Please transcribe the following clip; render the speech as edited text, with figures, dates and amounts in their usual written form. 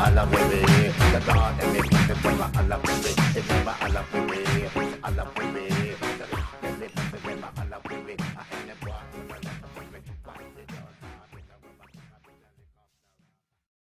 I love the way.